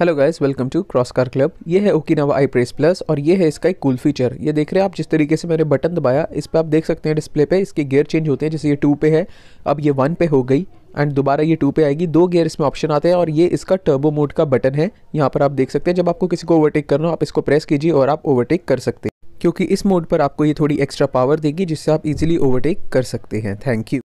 Hello guys, welcome to cross car club. ये है Okinawa आई press plus और ये है इसका एक कूल फीचर। ये देख रहे हैं आप, जिस तरीके से मैंने बटन दबाया इस पर आप देख सकते हैं डिस्प्ले पे इसके गियर चेंज होते हैं। जैसे ये 2 पे है, अब ये 1 पे हो गई एंड दोबारा ये 2 पे आएगी। 2 गियर इसमें ऑप्शन आते हैं और ये इसका टर्बो मोड का बटन है। यहाँ पर आप देख सकते हैं जब आपको किसी को ओवरटेक करना हो आप इसको प्रेस कीजिए और आप ओवरटेक कर सकते हैं, क्योंकि इस मोड पर आपको ये थोड़ी एक्स्ट्रा पावर देगी जिससे आप इजीली ओवरटेक कर सकते हैं। Thank you.